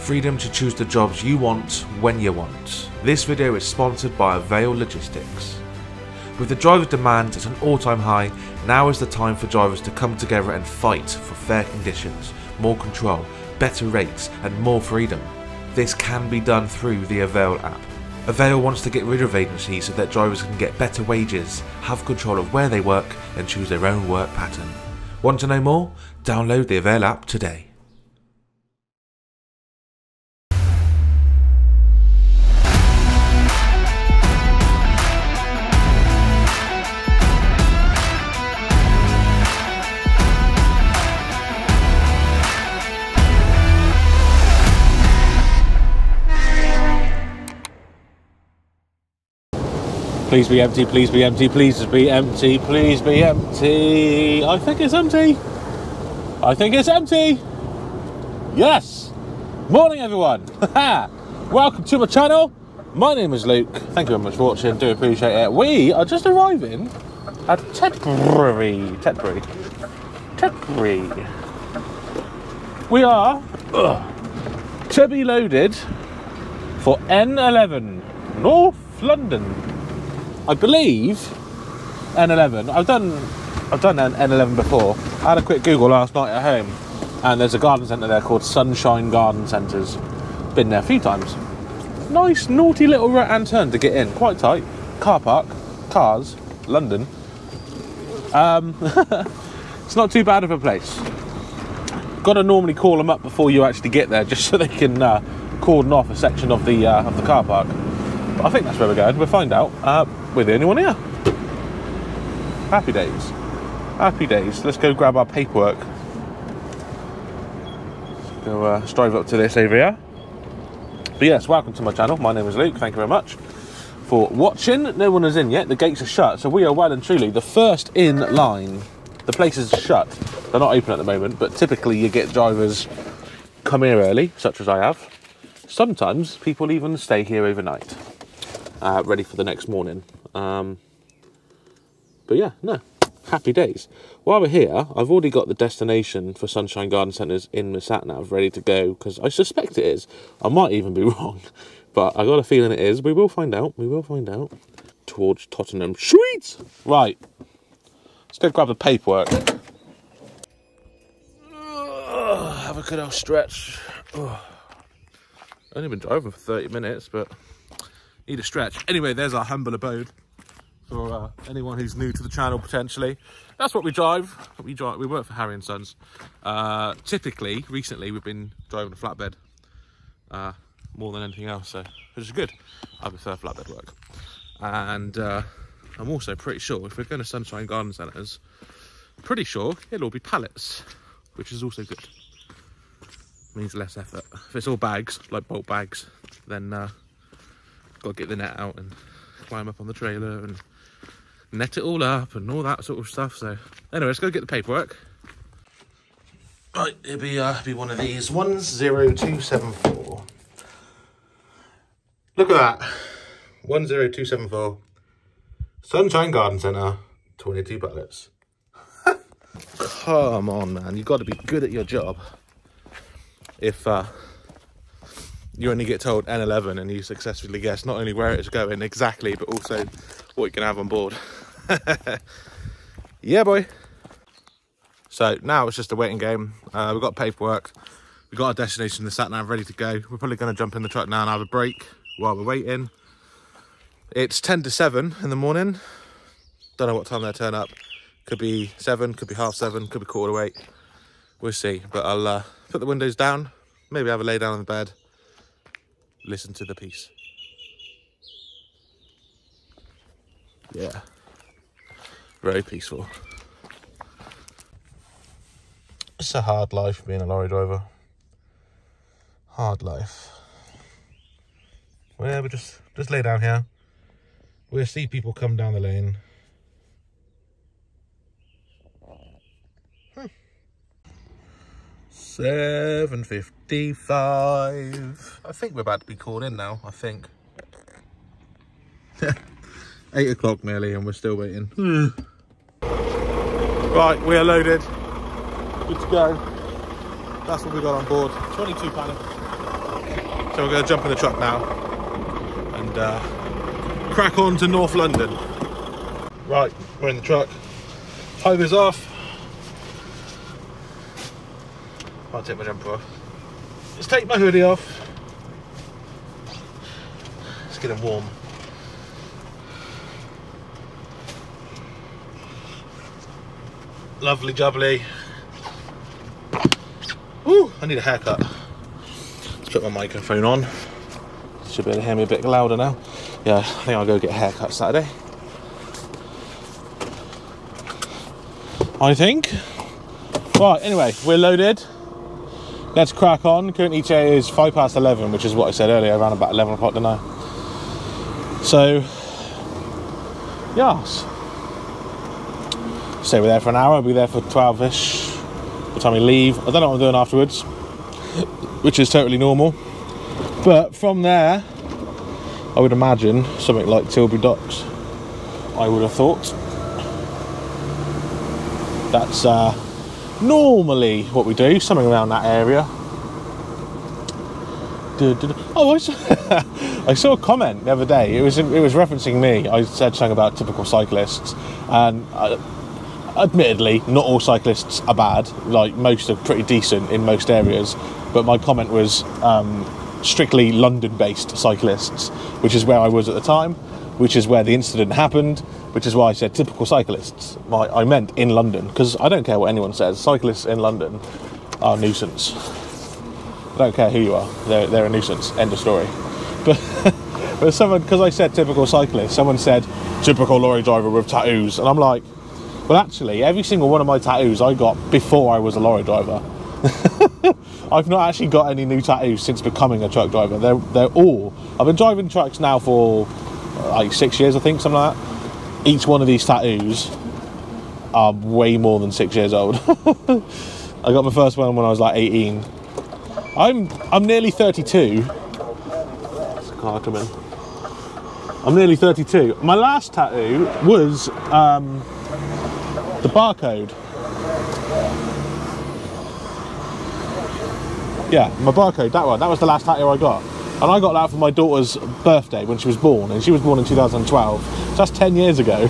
freedom to choose the jobs you want when you want. This video is sponsored by Avail Logistics. With the driver's demand at an all-time high, now is the time for drivers to come together and fight for fair conditions, more control, better rates and more freedom. This can be done through the Avail app. Avail wants to get rid of agencies so that drivers can get better wages, have control of where they work and choose their own work pattern. Want to know more? Download the Avail app today. Please be empty, please be empty, please be empty, please be empty. I think it's empty. I think it's empty. Yes. Morning, everyone. Welcome to my channel. My name is Luke. Thank you very much for watching. Do appreciate it. We are just arriving at Tetbury. We are to be loaded for N11, North London. I believe N11. I've done an N11 before. I had a quick Google last night at home, and there's a garden centre there called Sunshine Garden Centres. Been there a few times. Nice naughty little right-hand turn to get in. Quite tight. Car park, cars, London. It's not too bad of a place. Got to normally call them up before you actually get there, just so they can cordon off a section of the car park. But I think that's where we're going. We'll find out. We're the only one here. Happy days. Happy days. Let's go grab our paperwork. Go strive up to this over here. But yes, welcome to my channel. My name is Luke. Thank you very much for watching. No one is in yet. The gates are shut. So we are well and truly the first in line. The place is shut. They're not open at the moment, but typically you get drivers come here early, such as I have. Sometimes people even stay here overnight, ready for the next morning. But yeah, no, happy days. While we're here, I've already got the destination for Sunshine Garden Centres in my sat nav ready to go, because I suspect it is. I might even be wrong, but I got a feeling it is. We will find out. We will find out. Towards Tottenham. Sweet! Right. Let's go grab the paperwork. Have a good old stretch. I've only been driving for 30 minutes, but need a stretch. Anyway, there's our humble abode for anyone who's new to the channel, potentially. That's what we drive. We work for Harry and Sons. Typically, recently, we've been driving a flatbed more than anything else, so which is good. I prefer flatbed work. And I'm also pretty sure, if we're going to Sunshine Garden Centres, pretty sure it'll all be pallets, which is also good. Means less effort. If it's all bags, like bulk bags, then... got to get the net out and climb up on the trailer and net it all up and all that sort of stuff. So anyway, let's go get the paperwork. Right, it'll be one of these. 10274. Look at that. 10274. Sunshine Garden Centre. 22 pallets. Come on, man. You've got to be good at your job. If you only get told N11 and you successfully guess not only where it's going exactly, but also what you can have on board. Yeah, boy. So now it's just a waiting game. We've got paperwork. We've got our destination in the sat-nav ready to go. We're probably going to jump in the truck now and have a break while we're waiting. It's 10 to 7 in the morning. Don't know what time they'll turn up. Could be 7, could be half 7, could be quarter to 8. We'll see. But I'll put the windows down, maybe have a lay down on the bed. Listen to the piece. Yeah, very peaceful. It's a hard life being a lorry driver. Hard life. Well, yeah, we just lay down here. We'll see people come down the lane. Hmm. 7:55. I think we're about to be called in now, I think. 8 o'clock nearly and we're still waiting. Right, we are loaded. Good to go. That's what we got on board. 22 pallets. So we're going to jump in the truck now and crack on to North London. Right, we're in the truck. Hivers off. I'll take my jumper off. Let's take my hoodie off. Let's get them warm. Lovely jubbly. Woo, I need a haircut. Let's put my microphone on. Should be able to hear me a bit louder now. Yeah, I think I'll go get a haircut Saturday. I think. Right, anyway, we're loaded. Let's crack on. Current ETA is 11:05, which is what I said earlier, around about 11 o'clock tonight. So, yes. Stay there for an hour, I'll be there for 12-ish. By the time we leave, I don't know what I'm doing afterwards, which is totally normal. But from there, I would imagine something like Tilbury Docks, I would have thought. That's normally what we do, something around that area. Oh, I saw a comment the other day. It was referencing me. I said something about typical cyclists, and admittedly, not all cyclists are bad. Like, most are pretty decent in most areas. But my comment was strictly London-based cyclists, which is where I was at the time, which is where the incident happened, which is why I said typical cyclists. I meant in London, because I don't care what anyone says. Cyclists in London are a nuisance. I don't care who you are. They're a nuisance. End of story. But, but someone, because I said typical cyclist, someone said typical lorry driver with tattoos. And I'm like, well, actually, every single one of my tattoos I got before I was a lorry driver. I've not actually got any new tattoos since becoming a truck driver. They're all... I've been driving trucks now for... like 6 years, I think, something like that. Each one of these tattoos are way more than 6 years old. I got my first one when I was like 18. I'm nearly 32. There's a car coming. I'm nearly 32. My last tattoo was the barcode. Yeah, my barcode, that one. That was the last tattoo I got. And I got that for my daughter's birthday when she was born, and she was born in 2012, so that's 10 years ago.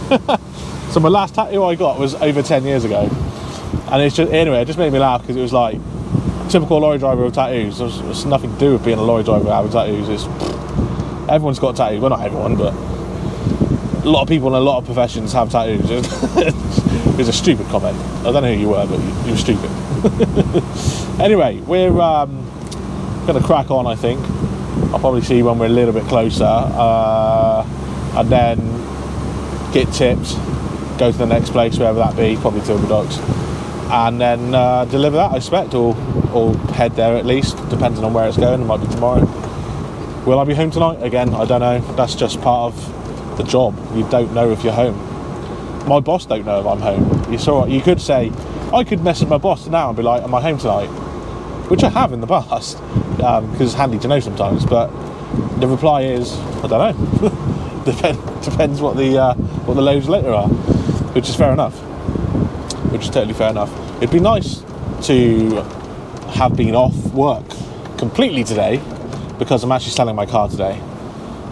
So my last tattoo I got was over 10 years ago, and it's just, anyway, it just made me laugh because it was like typical lorry driver with tattoos. There's nothing to do with being a lorry driver having tattoos. It's, everyone's got tattoos. Well, not everyone, but a lot of people in a lot of professions have tattoos. It was a stupid comment. I don't know who you were, but you were stupid. Anyway, we're gonna crack on, I think. I'll probably see when we're a little bit closer, and then get tipped, go to the next place, wherever that be, probably Tilbury Docks, and then deliver that, I expect, or head there at least, depending on where it's going. It might be tomorrow. Will I be home tonight? Again, I don't know. That's just part of the job. You don't know if you're home. My boss don't know if I'm home. You saw. You could say, I could message my boss now and be like, am I home tonight? Which I have in the past, because it's handy to know sometimes, but the reply is, I don't know. Depends what the loads later are, which is fair enough, which is totally fair enough. It'd be nice to have been off work completely today, because I'm actually selling my car today.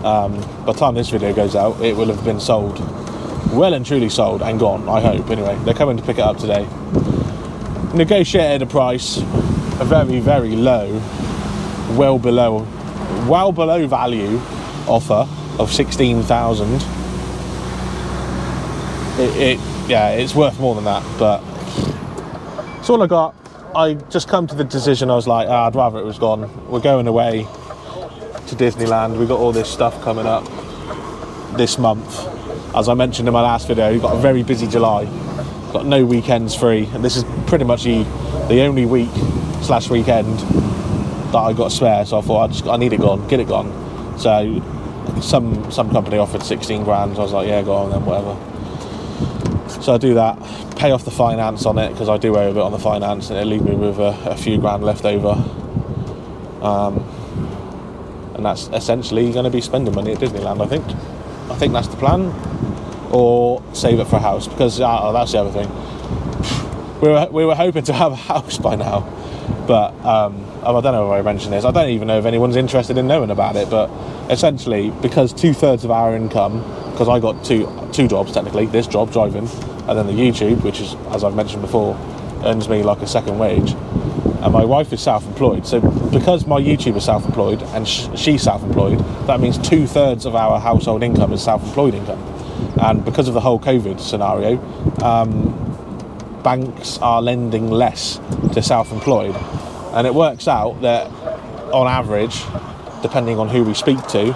By the time this video goes out, it will have been sold, well and truly sold and gone, I hope. Anyway, they're coming to pick it up today. Negotiated a price. A very, very low, well below value offer of 16,000. Yeah, it's worth more than that, but it's all I got. I just come to the decision. I was like, I'd rather it was gone. We're going away to Disneyland. We got all this stuff coming up this month. As I mentioned in my last video, we've got a very busy July. Got no weekends free, and this is pretty much the only week/weekend that I got spare, so I thought I need it gone, get it gone. So some company offered 16 grand, so I was like, yeah, go on then, whatever. So I do that, pay off the finance on it, because I do owe a bit on the finance, and it leaves me with a few grand left over, and that's essentially going to be spending money at Disneyland, I think. I think that's the plan, or save it for a house, because that's the other thing. We were hoping to have a house by now. But I don't know if I mentioned this, I don't even know if anyone's interested in knowing about it, but essentially, because 2/3 of our income, because I got two jobs technically, this job driving, and then the YouTube, which is, as I've mentioned before, earns me like a second wage, and my wife is self-employed. So because my YouTube is self-employed and she's self-employed, that means 2/3 of our household income is self-employed income. And because of the whole COVID scenario, banks are lending less to self-employed, and it works out that on average, depending on who we speak to,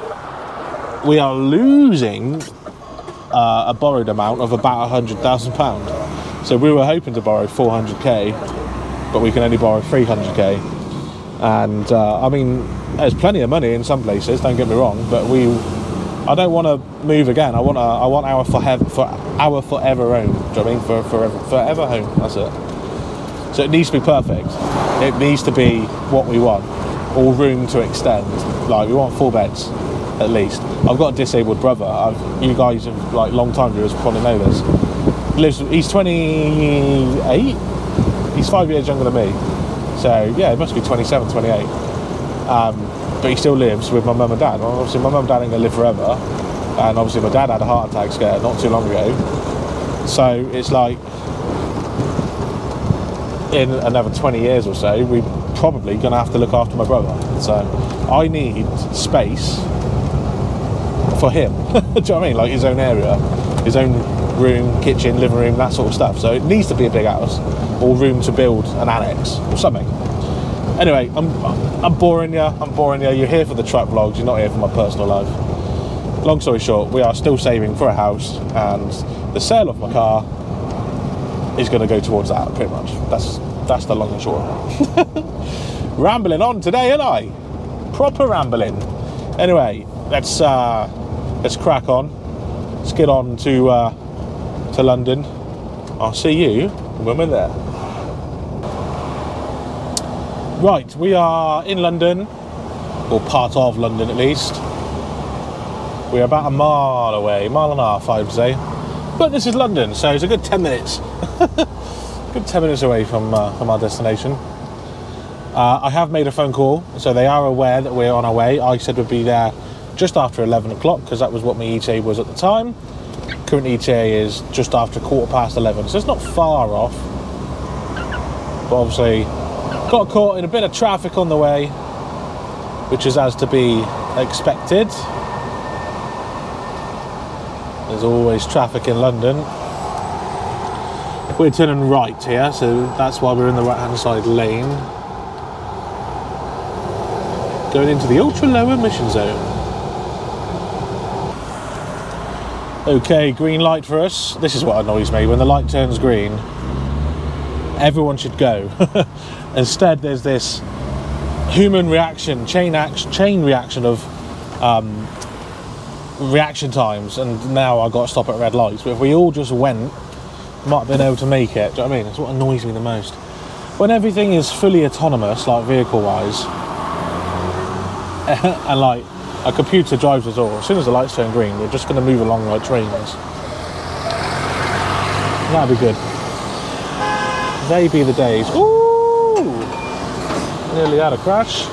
we are losing a borrowed amount of about £100,000. So we were hoping to borrow 400k, but we can only borrow 300k, and I mean, there's plenty of money in some places, don't get me wrong, but I don't want to move again. I want our forever home. Do you know what I mean? Forever home. That's it. So it needs to be perfect. It needs to be what we want, or room to extend. Like, we want 4 beds, at least. I've got a disabled brother. You guys have, like, long time viewers probably know this. He's 28. He's 5 years younger than me. So yeah, it must be 27, 28. But he still lives with my mum and dad. Well, obviously my mum and dad ain't gonna live forever, and obviously my dad had a heart attack scare not too long ago. So it's like, in another 20 years or so, we're probably gonna have to look after my brother. So I need space for him. Do you know what I mean? Like, his own area, his own room, kitchen, living room, that sort of stuff. So it needs to be a big house, or room to build an annex or something. Anyway, I'm boring you. You're here for the truck vlogs. You're not here for my personal life. Long story short, we are still saving for a house, and the sale of my car is going to go towards that, pretty much. That's the long and short. Rambling on today, ain't I? Proper rambling. Anyway, let's crack on. Let's get on to London. I'll see you when we're there. Right, we are in London, or part of London at least. We're about a mile away, mile and a half, I'd say. But this is London, so it's a good 10 minutes. Good 10 minutes away from our destination. I have made a phone call, so they are aware that we're on our way. I said we'd be there just after 11 o'clock, because that was what my ETA was at the time. Current ETA is just after 11:15, so it's not far off. But obviously, got caught in a bit of traffic on the way, which is as to be expected. There's always traffic in London. We're turning right here, so that's why we're in the right-hand side lane. Going into the ultra-low emission zone. Okay, green light for us. This is what annoys me. When the light turns green, everyone should go. Instead, there's this human reaction, chain reaction of reaction times, and now I've got to stop at red lights. But if we all just went, might have been able to make it. Do you know what I mean? That's what annoys me the most. When everything is fully autonomous, like vehicle-wise, and like a computer drives us all, as soon as the lights turn green, we're just going to move along like trains. That'd be good. They be the days. Ooh! Nearly had a crash.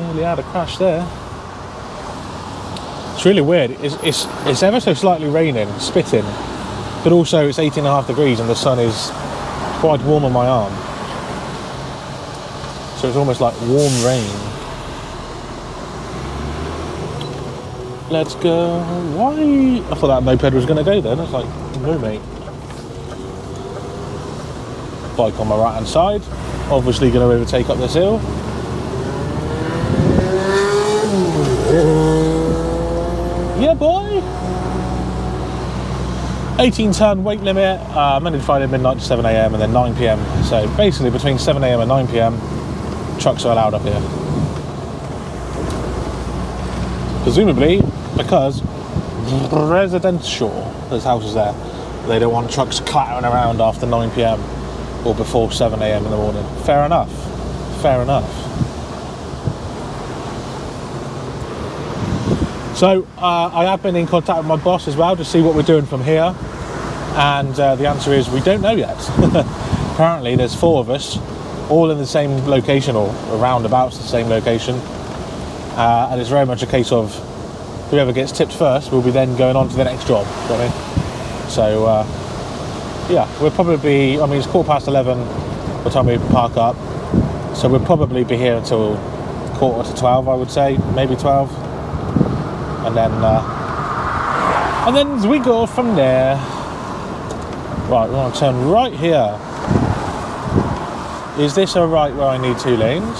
Nearly had a crash there. It's really weird. It's ever so slightly raining, spitting, but also it's 18.5 degrees and the sun is quite warm on my arm. So it's almost like warm rain. Let's go. Why? I thought that moped was going to go then. I was like, no, mate. Bike on my right hand side, obviously going to overtake up this hill. Yeah, boy. 18-ton weight limit, Monday to Friday midnight to 7 a.m. and then 9 p.m. So basically between 7 a.m. and 9 p.m. trucks are allowed up here, presumably because residential, there's houses there, they don't want trucks clattering around after 9 p.m. or before 7 a.m. in the morning. Fair enough, fair enough. So I have been in contact with my boss as well to see what we're doing from here, and the answer is we don't know yet. currently there's four of us, all in the same location, or around about the same location, and it's very much a case of whoever gets tipped first will be then going on to the next job, you know what I mean? So yeah, we'll probably be, I mean, it's 11:15 by the time we park up, so we'll probably be here until 11:45, I would say, maybe 12, and then we go from there. Right, we want to turn right here. Is this a right where I need two lanes?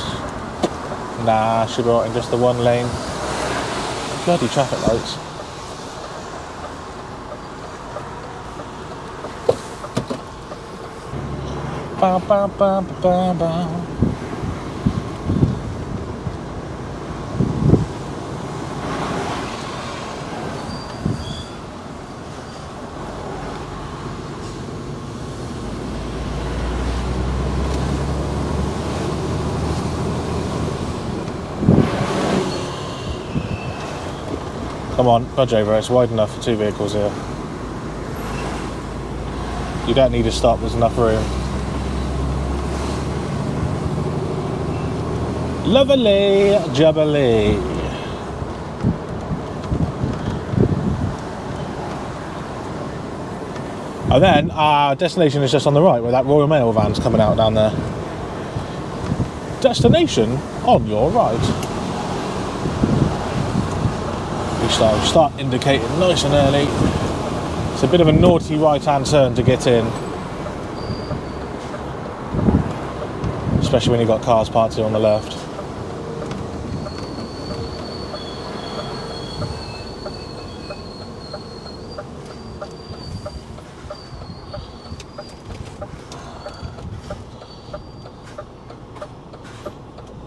Nah, should be right in just the one lane. Bloody traffic lights. Ba, ba, ba, ba, ba. Come on, nudge over, it's wide enough for two vehicles here. You don't need to stop, there's enough room. Lovely jubbly. And then our destination is just on the right, where that Royal Mail van's coming out down there. Destination on your right. So I'll start indicating nice and early. It's a bit of a naughty right-hand turn to get in, especially when you've got cars parked on the left.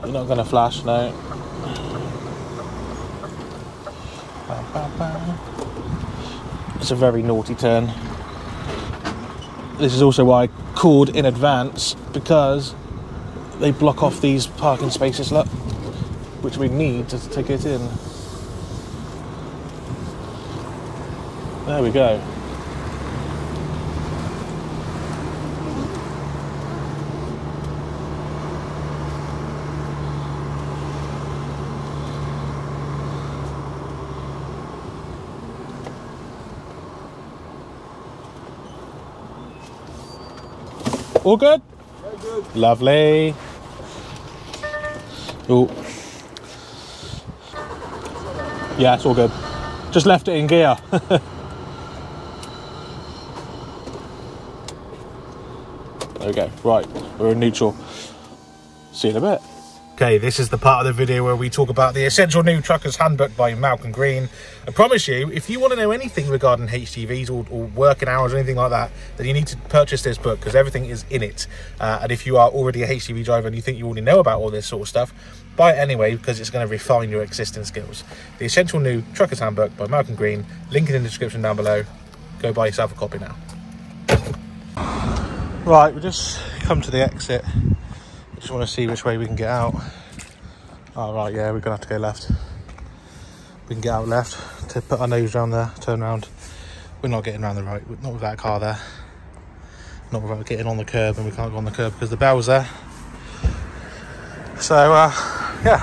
You're not going to flash, no. It's a very naughty turn. This is also why I called in advance, because they block off these parking spaces, look, which we need to get in. There we go. All good? Very good. Lovely. Ooh. Yeah, it's all good. Just left it in gear. There we go. Right, we're in neutral. See you in a bit. Okay, this is the part of the video where we talk about the Essential New Truckers Handbook by Malcolm Green. I promise you, if you want to know anything regarding HGVs or working hours or anything like that, then you need to purchase this book, because everything is in it. And if you are already a HGV driver and you think you already know about all this sort of stuff, buy it anyway, because it's going to refine your existing skills. The Essential New Truckers Handbook by Malcolm Green, link in the description down below. Go buy yourself a copy now. Right, we've just come to the exit. Just want to see which way we can get out. Oh, right, yeah, we're gonna have to go left. We can get out left to put our nose down there, turn around. We're not getting around the right, not with that car there, not without getting on the curb, and we can't go on the curb because the bell's there. So yeah,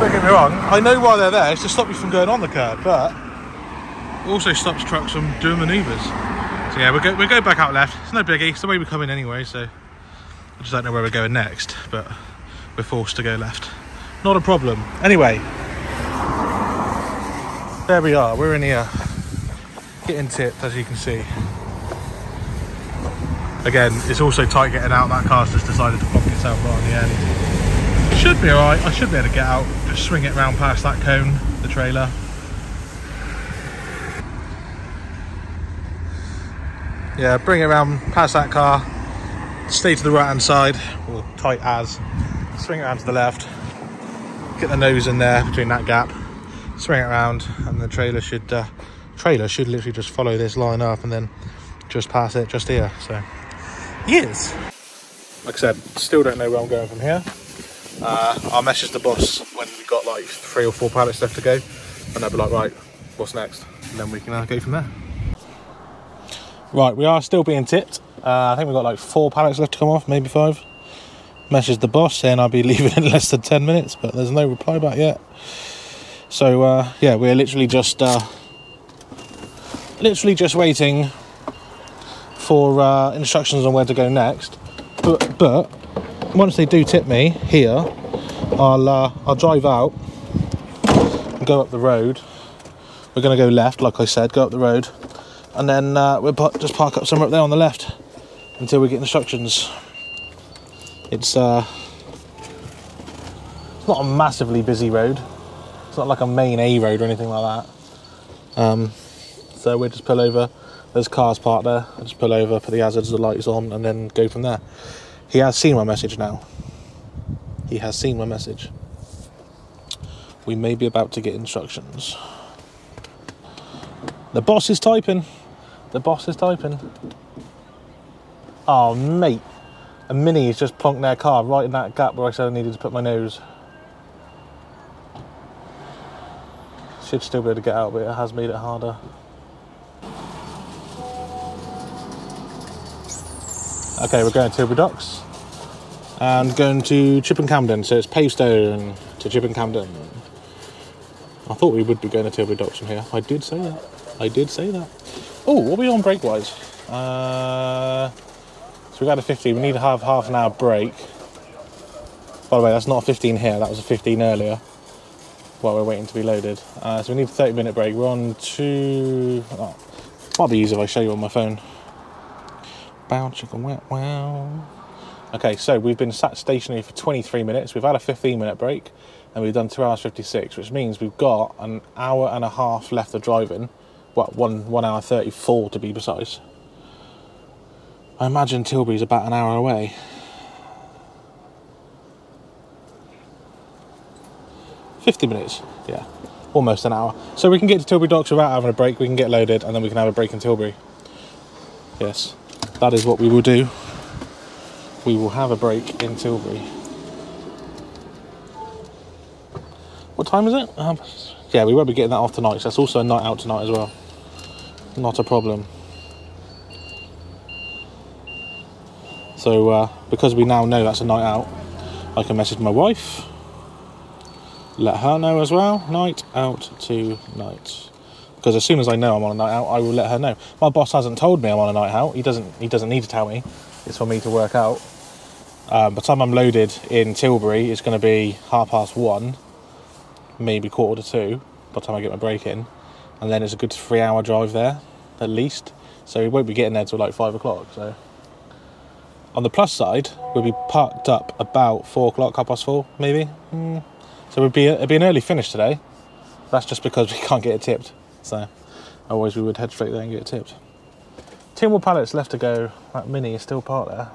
don't get me wrong, I know why they're there. It's to stop you from going on the curb, but it also stops trucks from doing maneuvers. So yeah, we'll go back out left. It's no biggie, it's the way we come in anyway, so I just don't know where we're going next, but we're forced to go left. Not a problem. Anyway, there we are. We're in here, getting tipped, as you can see. Again, it's also tight getting out. That car's just decided to block itself right in the end. It should be all right. I should be able to get out, just swing it round past that cone, the trailer. Yeah, bring it round past that car. Stay to the right hand side, or tight as, swing it around to the left, get the nose in there between that gap, swing it around, and the trailer should literally just follow this line up and then just pass it just here. So yes, like I said, still don't know where I'm going from here. I'll message the boss when we've got like 3 or 4 pallets left to go, and they'll be like, right, what's next? And then we can go from there. Right, we are still being tipped. I think we've got like 4 pallets left to come off, maybe 5. Messaged the boss saying I'll be leaving in less than 10 minutes, but there's no reply back yet. So yeah, we're literally just waiting for instructions on where to go next. But once they do tip me here, I'll drive out and go up the road. We're going to go left, like I said, go up the road, and then we'll just park up somewhere up there on the left until we get instructions. It's not a massively busy road. It's not like a main A road or anything like that. So we'll just pull over. There's cars parked there. I'll just pull over, put the hazards, the lights on, and then go from there. He has seen my message now. He has seen my message. We may be about to get instructions. The boss is typing. The boss is typing. Oh, mate. A Mini has just plonked their car right in that gap where I said I needed to put my nose. Should still be able to get out, but it has made it harder. Okay, we're going to Tilbury Docks and going to Chipping Campden, so it's Pavestone to Chipping Campden. I thought we would be going to Tilbury Docks from here. I did say that. I did say that. Oh, what are we on break-wise? So we've got a 15, we need to have half an hour break. By the way, that's not a 15 here, that was a 15 earlier while we're waiting to be loaded. So we need a 30-minute break. We're on to... Oh, might be easier if I show you on my phone. Bow chicken wet wow. Okay, so we've been sat stationary for 23 minutes. We've had a 15-minute break and we've done 2 hours 56, which means we've got an hour and a half left of driving. Well, one hour 34 to be precise. I imagine Tilbury's about an hour away. . 50 minutes, yeah, almost an hour. So we can get to Tilbury Docks without having a break. We can get loaded and then we can have a break in Tilbury. Yes, that is what we will do. We will have a break in Tilbury. What time is it? Yeah, we won't be getting that off tonight, so that's also a night out tonight as well. Not a problem. So because we now know that's a night out, I can message my wife, let her know as well, night out tonight. Because as soon as I know I'm on a night out, I will let her know. My boss hasn't told me I'm on a night out. He doesn't need to tell me. It's for me to work out. By the time I'm loaded in Tilbury, it's going to be 1:30, maybe 1:45 by the time I get my break in. And then it's a good 3-hour drive there, at least. So we won't be getting there till like 5 o'clock, so... On the plus side, we'll be parked up about 4 o'clock, 4:30 maybe. So it'd be an early finish today. That's just because we can't get it tipped. So otherwise we would head straight there and get it tipped. 2 more pallets left to go. That Mini is still parked there.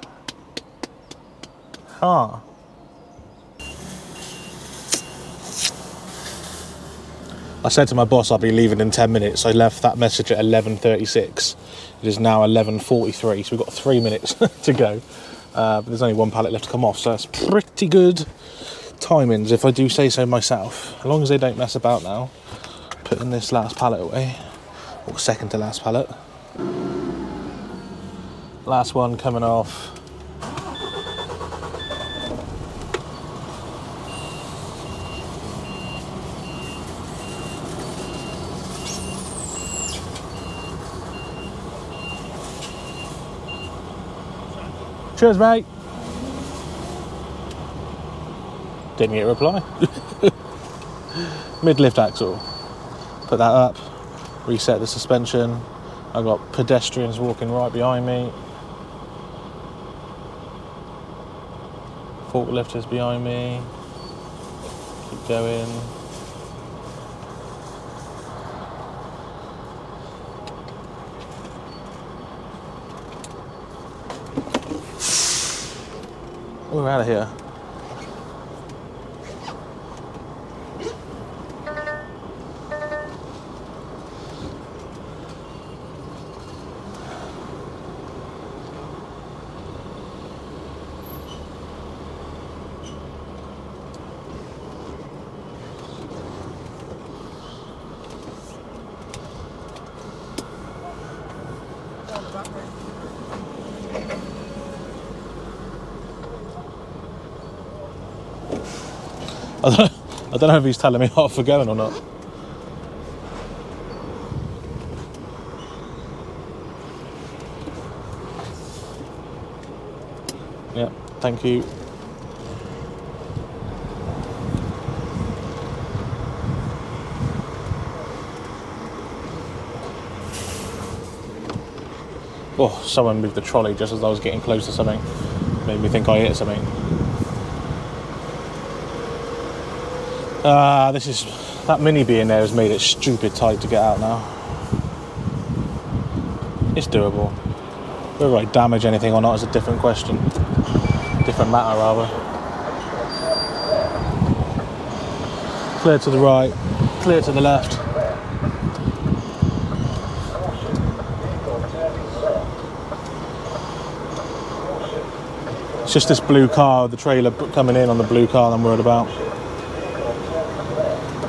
Ah. I said to my boss I'll be leaving in 10 minutes. I left that message at 11:36. It is now 11:43, so we've got 3 minutes to go. But there's only 1 pallet left to come off, so that's pretty good timings, if I do say so myself. As long as they don't mess about now, putting this last pallet away, or second to last pallet. Last one coming off. Cheers, mate. Didn't get a reply. Mid-lift axle. Put that up. Reset the suspension. I've got pedestrians walking right behind me. Forklift is behind me. Keep going. We're out of here. I don't know if he's telling me off for going or not. Yeah, thank you. Oh, someone moved the trolley just as I was getting close to something. Made me think I hit something. This is... that mini bee in there has made it stupid tight to get out now. It's doable. Whether I damage anything or not is a different question. Different matter, rather. Clear to the right, clear to the left. It's just this blue car, the trailer coming in on the blue car that I'm worried about.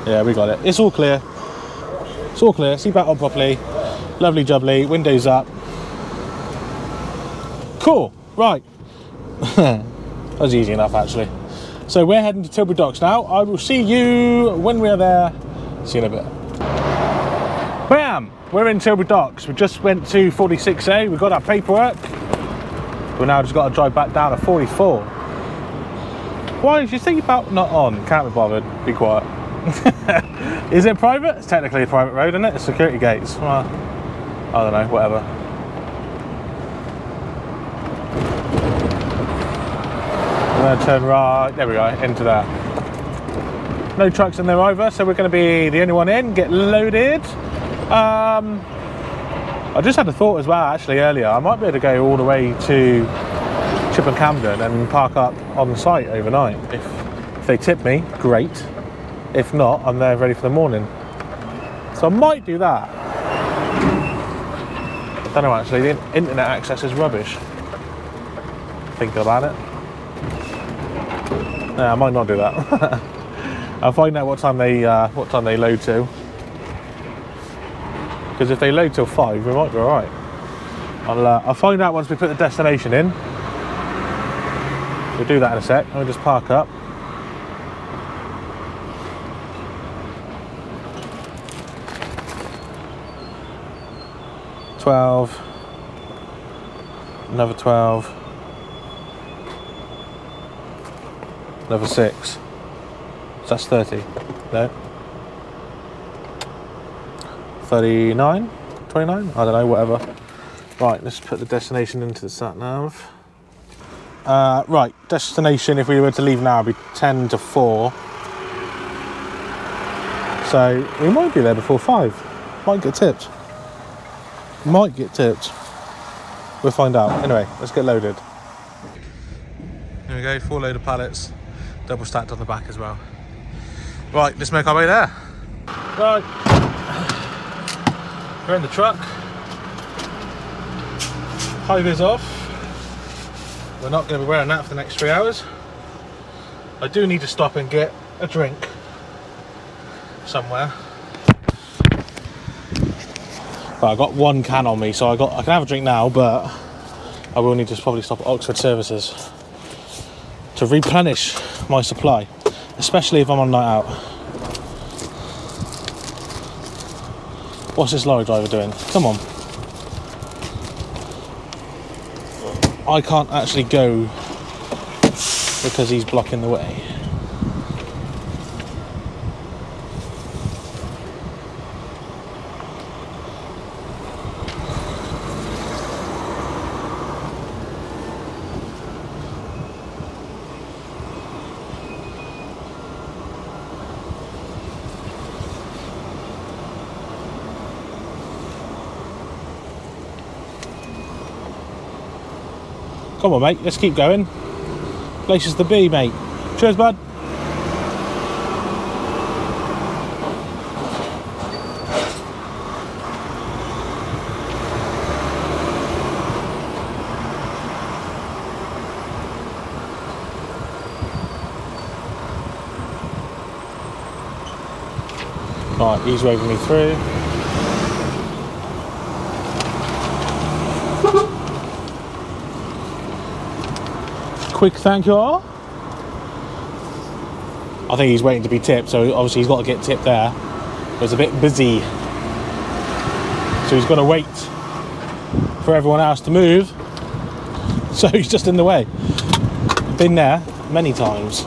Yeah, we got it. It's all clear. It's all clear. Seat back on properly. Lovely jubbly. Windows up. Cool. Right. That was easy enough, actually. So we're heading to Tilbury Docks now. I will see you when we are there. See you in a bit. Bam! We're in Tilbury Docks. We just went to 46A. We got our paperwork. We've now just got to drive back down to 44. Why is your seatbelt not on? Can't be bothered. Be quiet. Is it private? It's technically a private road, isn't it? It's security gates. Well, I don't know, whatever. I'm going to turn right. There we go, into that. No trucks in there either, so we're going to be the only one in. Get loaded. I just had a thought as well, actually, earlier. I might be able to go all the way to Chipping Campden and park up on site overnight. If they tip me, great. If not, I'm there ready for the morning. So I might do that. I don't know, actually. The internet access is rubbish. Thinking about it. No, I might not do that. I'll find out what time they load to. Because if they load till 5, we might be alright. I'll find out once we put the destination in. We'll do that in a sec. I'll just park up. Another 12, another 6. So that's 30. No. 39? 29? I don't know, whatever. Right, let's put the destination into the sat-nav. Right, destination, if we were to leave now, would be 10 to 4. So, we might be there before 5. Might get tipped. Might get tipped. We'll find out. Anyway, let's get loaded. Here we go, 4 load of pallets. Double stacked on the back as well. Right, let's make our way there. Right. We're in the truck. Hive is off. We're not going to be wearing that for the next 3 hours. I do need to stop and get a drink somewhere. But I got one can on me, so I can have a drink now, but I will need to probably stop at Oxford Services to replenish my supply, especially if I'm on night out. What's this lorry driver doing? Come on. I can't actually go because he's blocking the way. Come on, mate, let's keep going. Places to be, mate. Cheers, bud. Right, he's waving me through. Quick thank you all. I think he's waiting to be tipped, so obviously he's got to get tipped there. But it's a bit busy, so he's got to wait for everyone else to move. So he's just in the way. Been there many times.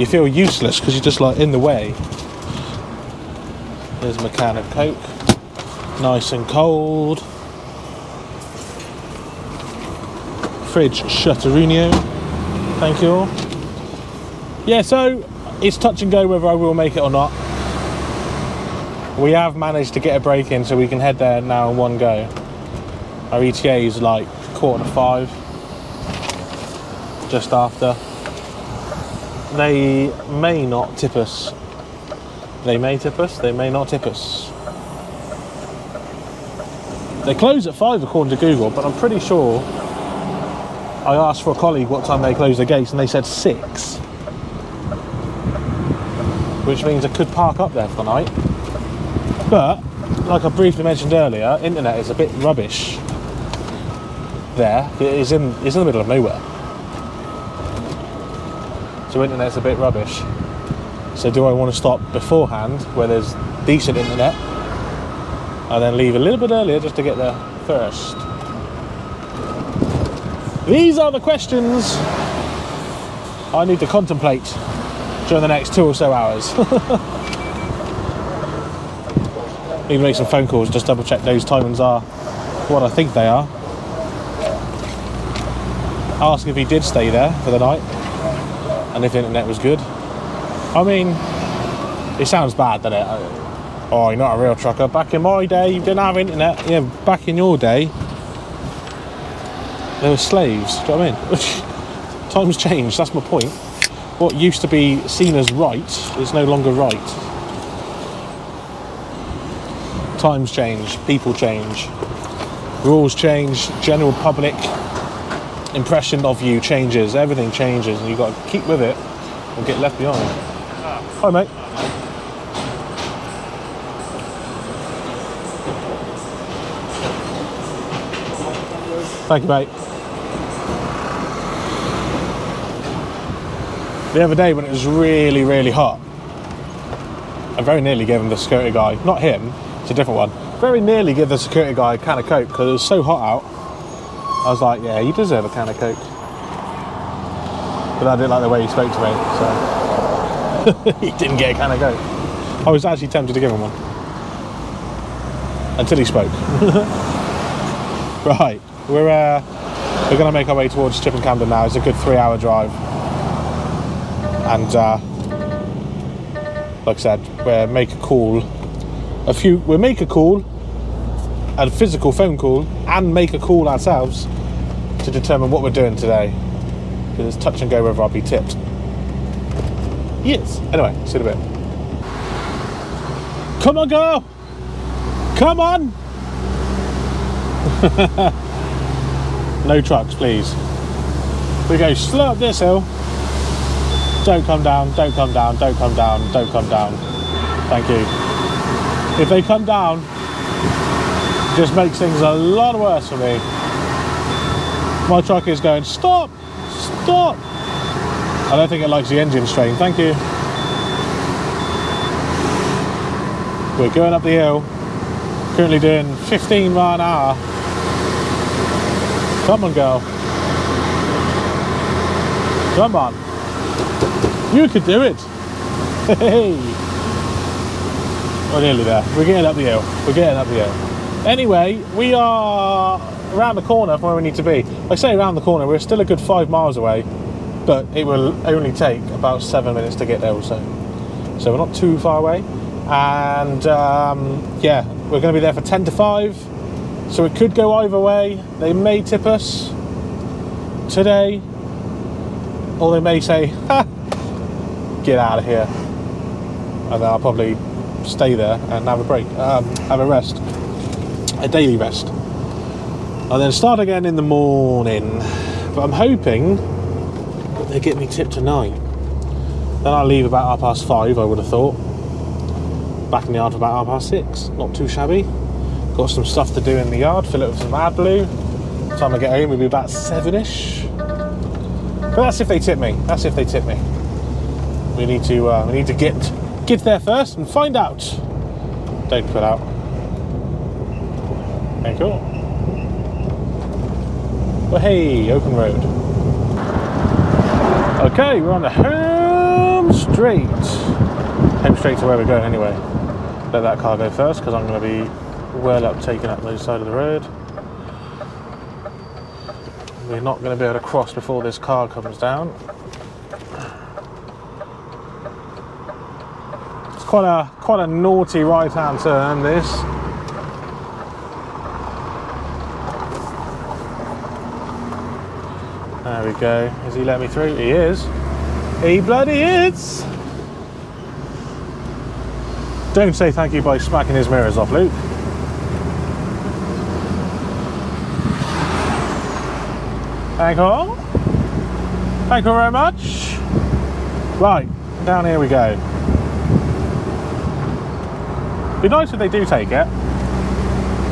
You feel useless because you're just like in the way. There's my can of Coke, nice and cold. Fridge shutterunio, thank you all. Yeah, so it's touch and go whether I will make it or not. We have managed to get a break in, so we can head there now in one go. Our ETA is like 4:45, just after. They may not tip us. They may tip us, they may not tip us. They close at 5 according to Google, but I'm pretty sure I asked for a colleague what time they close the gates and they said 6. Which means I could park up there for the night. But, like I briefly mentioned earlier, internet is a bit rubbish there. It's in the middle of nowhere. So internet's a bit rubbish. So do I want to stop beforehand where there's decent internet and then leave a little bit earlier just to get there first? These are the questions I need to contemplate during the next 2 or so hours. Need to make some phone calls, just double check those timings are what I think they are. Ask if he did stay there for the night and if the internet was good. I mean, it sounds bad, doesn't it? Oh, you're not a real trucker. Back in my day, you didn't have internet. Yeah, back in your day, there were slaves. Do you know what I mean? Times changed, that's my point. What used to be seen as right is no longer right. Times change, people change, rules change, general public impression of you changes, everything changes, and you've got to keep with it or get left behind. Hi, mate. Thank you, mate. The other day when it was really, really hot, I very nearly gave him the security guy, not him, it's a different one, very nearly gave the security guy a can of Coke because it was so hot out. I was like, yeah, you deserve a can of Coke. But I didn't like the way he spoke to me, so he didn't get a can of Coke. I was actually tempted to give him one until he spoke. Right, we're going to make our way towards Chipping Campden now. It's a good 3-hour drive, and like I said, we'll make a call, a physical phone call, and make a call ourselves to determine what we're doing today. It's touch and go whether I'll be tipped. Yes. Anyway, see you in a bit. Come on, girl. Come on. No trucks, please. We go slow up this hill. Don't come down. Don't come down. Don't come down. Don't come down. Thank you. If they come down, it just makes things a lot worse for me. My truck is going stop. Stop! I don't think it likes the engine strain, thank you. We're going up the hill, currently doing 15 mph. Come on, girl. Come on. You could do it. Hey! We're nearly there. We're getting up the hill. We're getting up the hill. Anyway, we are around the corner from where we need to be. I say around the corner, we're still a good 5 miles away, but it will only take about 7 minutes to get there or so. So we're not too far away. And yeah, we're going to be there for 10 to 5. So it could go either way. They may tip us today, or they may say, ha, get out of here. And then I'll probably stay there and have a break, have a rest, a daily rest. And then start again in the morning. But I'm hoping they get me tipped tonight. Then I'll leave about 5:30, I would have thought. Back in the yard for about 6:30. Not too shabby. Got some stuff to do in the yard, fill it with some AdBlue. By the time I get home, it'll be about 7-ish. But that's if they tip me. That's if they tip me. we need to get there first and find out. Don't put out. Very cool. Well, hey, open road. Okay, we're on the home straight. Home straight to where we're going anyway. Let that car go first because I'm going to be well up taking up the side of the road. We're not going to be able to cross before this car comes down. It's quite a naughty right-hand turn, this. There we go. Has he let me through? He is. He bloody is! Don't say thank you by smacking his mirrors off, Luke. Thank you very much. Right, down here we go. It'd be nice if they do take it.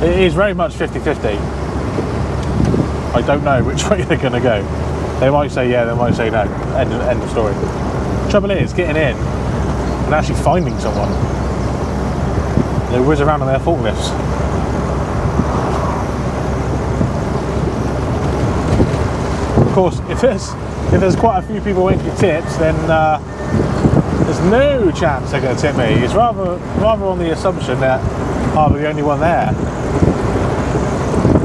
It is very much 50-50. I don't know which way they're going to go. They might say yeah, they might say no. End of story. Trouble is, getting in and actually finding someone. They whiz around on their forklifts. Of course, if there's quite a few people winking tips, then there's no chance they're going to tip me. It's rather on the assumption that I'm the only one there.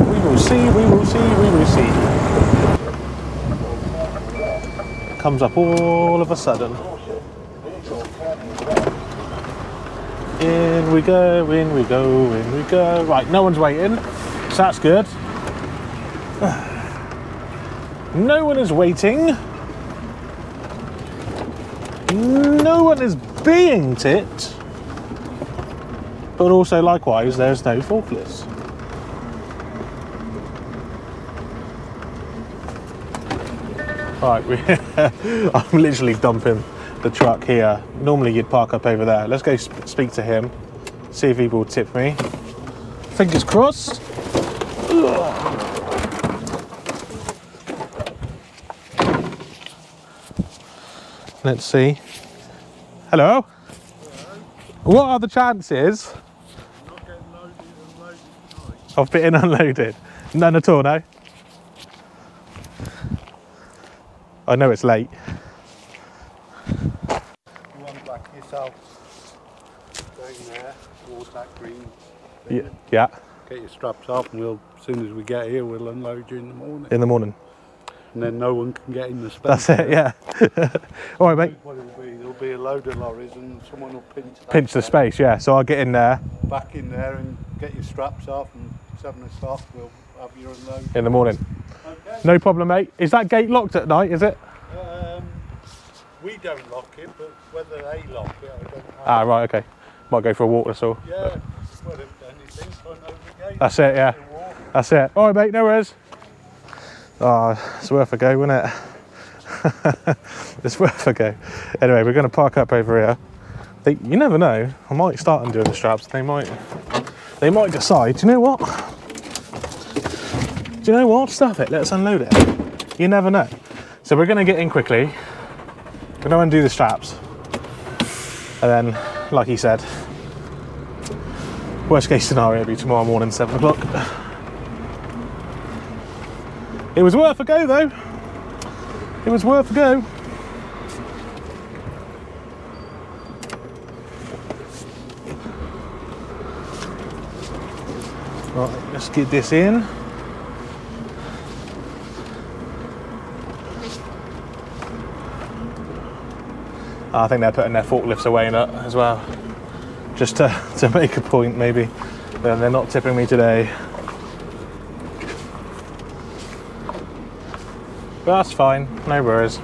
We will see, we will see, we will see. Comes up all of a sudden. In we go, in we go, in we go. Right, no one's waiting, so that's good. No one is waiting. No one is being tipped. But also, likewise, there's no forklifts. Right, I'm literally dumping the truck here. Normally, you'd park up over there. Let's go speak to him, see if he will tip me. Fingers crossed. Ugh. Let's see. Hello? What are the chances of being unloaded? None at all, no? I know it's late. One back yourself. Down there, towards that green. Yeah. Get your straps off and as soon as we get here, we'll unload you in the morning. In the morning. And then no one can get in the space. That's it, yeah. All right, mate. What it'll be, there'll be a load of lorries and someone will pinch the space, yeah. So I'll get in there. Back in there and get your straps off and 7 o'clock we'll have your unload. In the morning. Okay. No problem, mate. Is that gate locked at night, is it? We don't lock it, but whether they lock it, I don't know. Ah, right, okay. Might go for a walk or so. Yeah, well, if anything, I know the gate. That's it, yeah. That's it. All right, mate, no worries. Oh, it's worth a go, isn't it? It's worth a go. Anyway, we're going to park up over here. You never know. I might start undoing the straps. They might decide. Do you know what? Stuff it. Let's unload it. You never know. So we're going to get in quickly. We're going to undo the straps. And then, like he said, worst case scenario will be tomorrow morning, 7 o'clock. It was worth a go, though. It was worth a go. Right, let's get this in. I think they're putting their forklifts away in it as well, just to make a point, maybe. Then they're not tipping me today. But that's fine, no worries.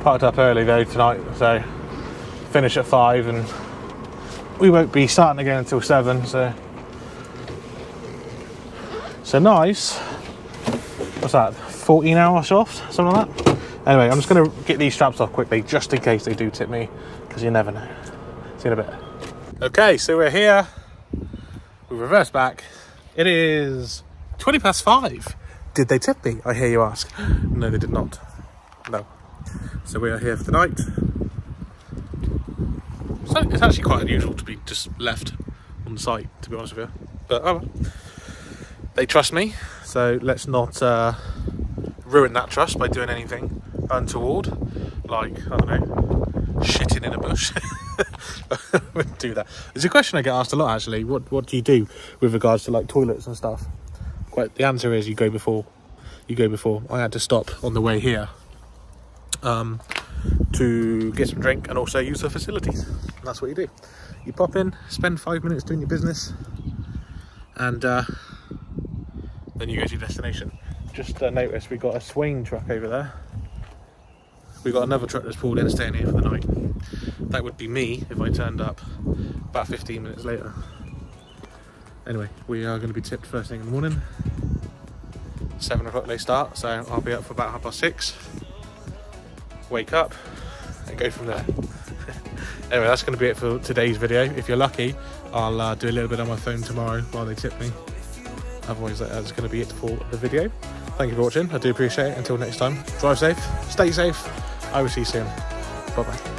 Parked up early though tonight, so finish at 5 and we won't be starting again until 7, so nice. What's that, 14 hours off, something like that? Anyway, I'm just going to get these straps off quickly just in case they do tip me, because you never know. See you in a bit. Okay, so we're here, we reverse back. It is 5:20. Did they tip me? I hear you ask. No, they did not. No. So we are here for the night. it's actually quite unusual to be just left on the site, to be honest with you. But oh well. They trust me, so let's not ruin that trust by doing anything untoward, like, I don't know, shitting in a bush. I wouldn't do that. There's a question I get asked a lot, actually. What do you do with regards to like toilets and stuff? Quite, the answer is you go before. You go before. I had to stop on the way here to get some drink and also use the facilities. And that's what you do. You pop in, spend 5 minutes doing your business, and then you go to your destination. Just noticed we've got a Swain truck over there. We've got another truck that's pulled in, staying here for the night. That would be me if I turned up about 15 minutes later. Anyway, we are going to be tipped first thing in the morning. 7 o'clock they start, so I'll be up for about 6:30. Wake up and go from there. Anyway, that's going to be it for today's video. If you're lucky, I'll do a little bit on my phone tomorrow while they tip me. Otherwise, that's going to be it for the video. Thank you for watching. I do appreciate it. Until next time, drive safe, stay safe. I will see you soon. Bye-bye.